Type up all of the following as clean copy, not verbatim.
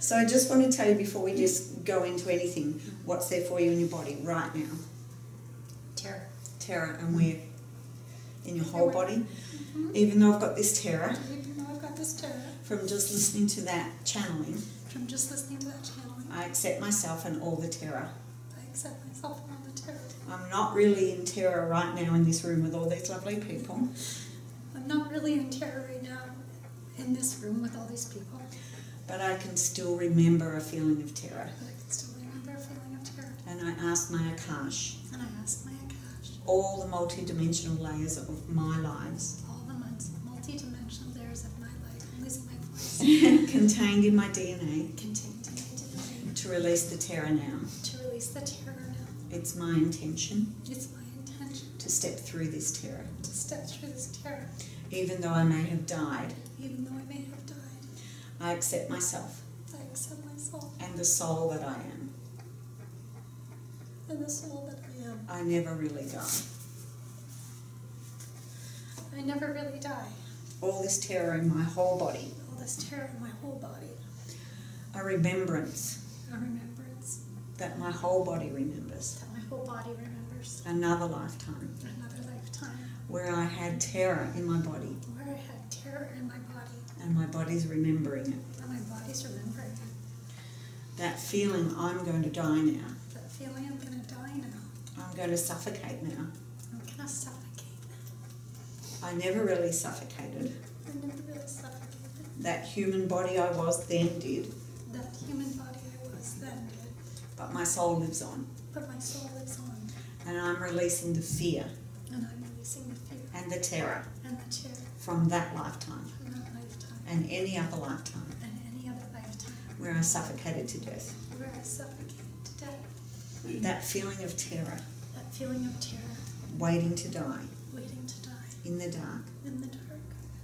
So I just want to tell you before we just go into anything, what's there for you in your body right now? Terror. Terror, and where? In your whole body. Mm-hmm. Even though I've got this terror. Even though I've got this terror. From just listening to that channeling. From just listening to that channeling. I accept myself and all the terror. I accept myself and all the terror. I'm not really in terror right now in this room with all these lovely people. I'm not really in terror right now in this room with all these people. But I can still remember a feeling of terror. But I can still remember a feeling of terror. And I asked my Akash. And I asked my Akash. All the multi-dimensional layers of my lives. All the multi-dimensional layers of my life. I'm losing my voice. Contained in my DNA. Contained in my DNA. To release the terror now. To release the terror now. It's my intention. It's my intention. To step through this terror. To step through this terror. Even though I may have died. Even though I may have died. I accept myself. I accept myself. And the soul that I am. And the soul that I am. I never really die. I never really die. All this terror in my whole body. All this terror in my whole body. A remembrance. A remembrance. That my whole body remembers. That my whole body remembers. Another lifetime. Another lifetime. Where I had terror in my body. Where I had terror in my body. And my body's remembering it. And my body's remembering it. That feeling, I'm going to die now. That feeling, I'm going to die now. I'm going to suffocate now. I'm going to suffocate now. I never really suffocated. I never really suffocated. That human body I was then did. That human body I was then did. But my soul lives on. But my soul lives on. And I'm releasing the fear. And I'm releasing the fear. And the terror. And the terror. From that lifetime. And any other lifetime. And any other lifetime. Where I suffocated to death. Where I suffocated to death. That feeling of terror. That feeling of terror. Waiting to die. Waiting to die. In the dark. In the dark.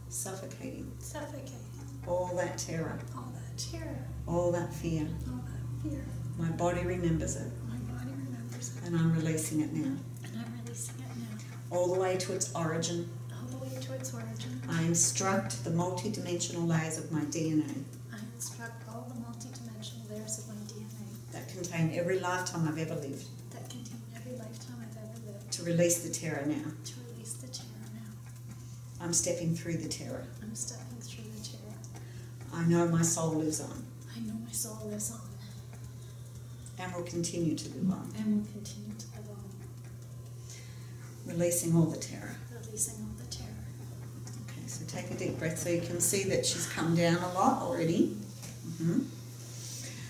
Suffocating. Suffocating. All that terror. All that terror. All that fear. All that fear. My body remembers it. My body remembers it. And I'm releasing it now. And I'm releasing it now. All the way to its origin. I instruct the multi-dimensional layers of my DNA. I instruct all the multi-dimensional layers of my DNA. That contain every lifetime I've ever lived. That contain every lifetime I've ever lived. To release the terror now. To release the terror now. I'm stepping through the terror. I'm stepping through the terror. I know my soul lives on. I know my soul lives on. And will continue to live on. And will continue to live on. Releasing all the terror. Releasing all the terror. So take a deep breath. So you can see that she's come down a lot already. Mm-hmm.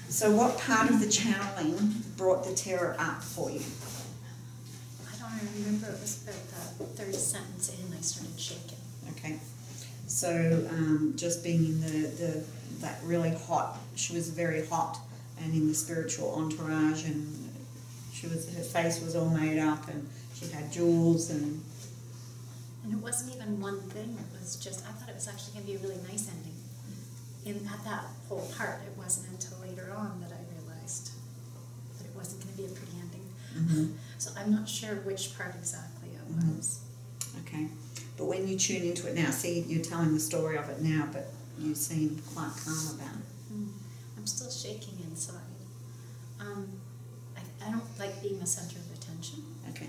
So what part of the channeling brought the terror up for you? I don't remember. It was about the third sentence in. I started shaking. Okay. So just being in that really hot, she was very hot and in the spiritual entourage, and her face was all made up and she had jewels and... And it wasn't even one thing, it was just, I thought it was actually going to be a really nice ending. And at that whole part, it wasn't until later on that I realized that it wasn't going to be a pretty ending. Mm-hmm. So I'm not sure which part exactly it was. Okay, but when you tune into it now, see, you're telling the story of it now, but you seem quite calm about it. Mm. I'm still shaking inside. I don't like being the center of attention. Okay.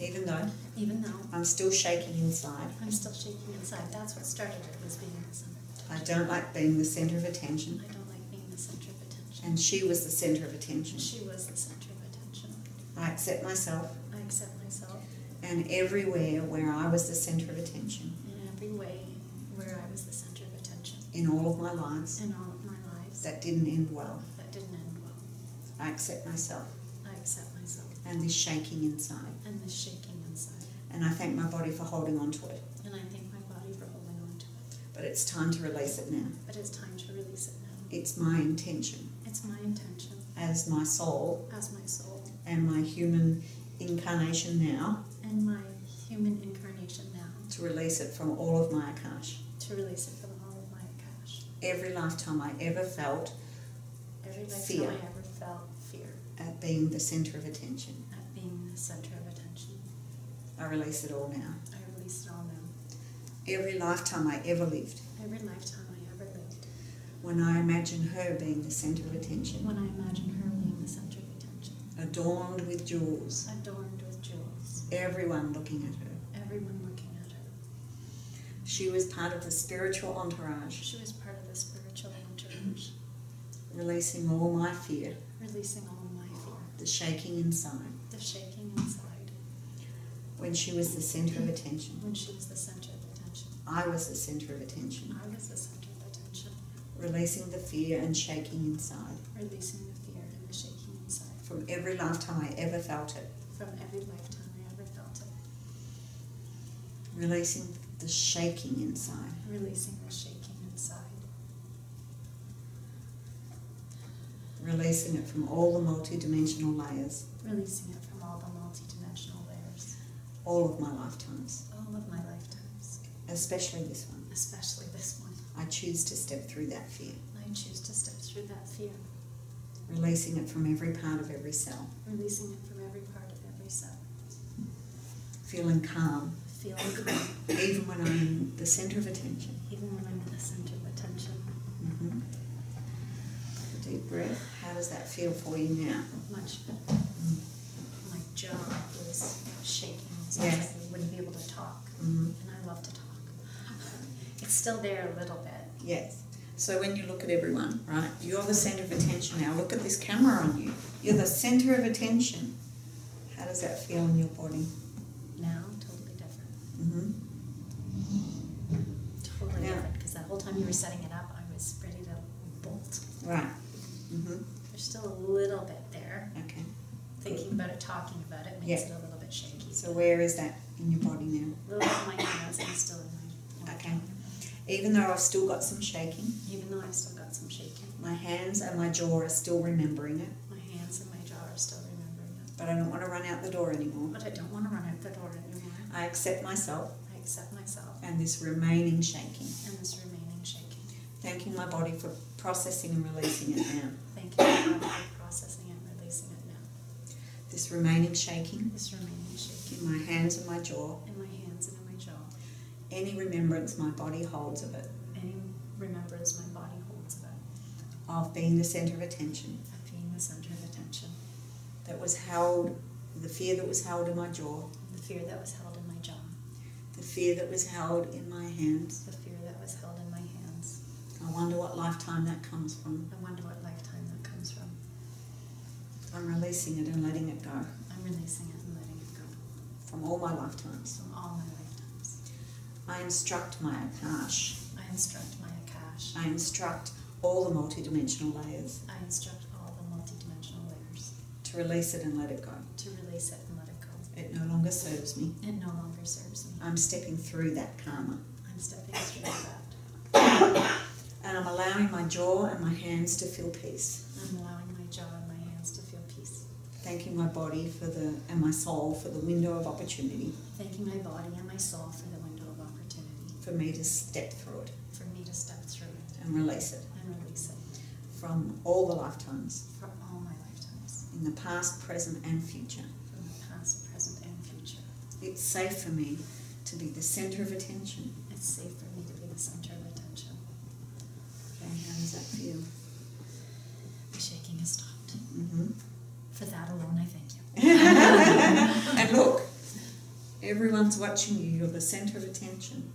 Even though I'm still shaking inside. I'm still shaking inside. That's what started it, was being the center of attention. I don't like being the center of attention. I don't like being the center of attention. And she was the center of attention. She was the center of attention. I accept myself. I accept myself. And everywhere where I was the center of attention. In every way where I was the center of attention. In all of my lives. In all of my lives. That didn't end well. That didn't end well. I accept myself. I accept myself. And this shaking inside. And this shaking inside. And I thank my body for holding on to it. And I thank my body for holding on to it. But it's time to release it now. But it's time to release it now. It's my intention. It's my intention. As my soul. As my soul. And my human incarnation now. And my human incarnation now. To release it from all of my Akash. To release it from all of my Akash. Every lifetime I ever felt fear. Every lifetime I ever felt fear. At being the centre of attention. At being the centre of attention. I release it all now. I release it all now. Every lifetime I ever lived. Every lifetime I ever lived. When I imagine her being the centre of attention. When I imagine her being the centre of attention. Adorned with jewels. Adorned with jewels. Everyone looking at her. Everyone looking at her. She was part of the spiritual entourage. She was part of the spiritual entourage. Releasing all my fear. Releasing all my fear. The shaking inside. The shaking inside. When she was the centre of attention. When she was the centre of attention. I was the centre of attention. I was the centre of attention. Releasing the fear and shaking inside. Releasing the fear and the shaking inside. From every lifetime I ever felt it. From every lifetime I ever felt it. Releasing the shaking inside. Releasing the shaking inside. Releasing it from all the multidimensional layers. Releasing it from all the multidimensional layers. All of my lifetimes. All of my lifetimes. Especially this one. Especially this one. I choose to step through that fear. I choose to step through that fear. Releasing it from every part of every cell. Releasing it from every part of every cell. Feeling calm. Feeling calm. Even when I'm in the centre of attention. Even when I'm in the centre of attention. Mm-hmm. Deep breath. How does that feel for you now? Much better. Mm. My jaw was shaking. It's yes. Like I wouldn't be able to talk. Mm-hmm. And I love to talk. It's still there a little bit. Yes. So when you look at everyone, right, you're the centre of attention now. Look at this camera on you. You're the centre of attention. How does that feel in your body? Now, totally different. Mm-hmm. Totally now, different. Because that whole time you were setting it up, I was ready to bolt. Right. Mm-hmm. There's still a little bit there. Okay. Thinking about it, talking about it makes it a little bit shaky. So where is that in your body now? A little bit in my hands and still in my body. Even though I've still got some shaking. Even though I've still got some shaking. My hands and my jaw are still remembering it. My hands and my jaw are still remembering it. But I don't want to run out the door anymore. But I don't want to run out the door anymore. I accept myself. I accept myself. And this remaining shaking. And this remaining shaking. Thanking my body for processing and releasing it now. Thank you for processing and releasing it now. This remaining shaking. This remaining shaking. In my hands and my jaw. In my hands and in my jaw. Any remembrance my body holds of it. Any remembrance my body holds of it. Of being the centre of attention. Of being the centre of attention. That was held, the fear that was held in my jaw. The fear that was held in my jaw. The fear that was held in my hands. The fear that was held in my hands. I wonder what lifetime that comes from. I wonder what lifetime that comes from. I'm releasing it and letting it go. I'm releasing it and letting it go. From all my lifetimes. From all my lifetimes. I instruct my Akash. I instruct my Akash. I instruct all the multidimensional layers. I instruct all the multidimensional layers. To release it and let it go. To release it and let it go. It no longer serves me. It no longer serves me. I'm stepping through that karma. I'm stepping through that. And I'm allowing my jaw and my hands to feel peace. I'm allowing my jaw and my hands to feel peace. Thanking my body for the and my soul for the window of opportunity. Thanking my body and my soul for the window of opportunity. For me to step through it. For me to step through it. And release it. And release it. From all the lifetimes. From all my lifetimes. In the past, present and future. From the past, present and future. It's safe for me to be the centre of attention. It's safe for me to be the centre of attention. How does that feel? The shaking has stopped. Mm-hmm. For that alone, I thank you. And look, everyone's watching you. You're the centre of attention.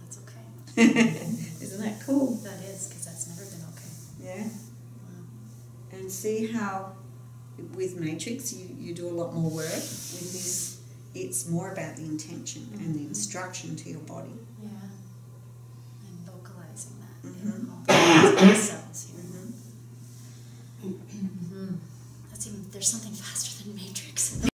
That's okay. Isn't that cool? That is, because that's never been okay. Yeah. Wow. And see how, with Matrix, you do a lot more work. With this, it's more about the intention and the instruction to your body. Yeah. Cells here. Mm-hmm. Mm-hmm. There's something faster than Matrix.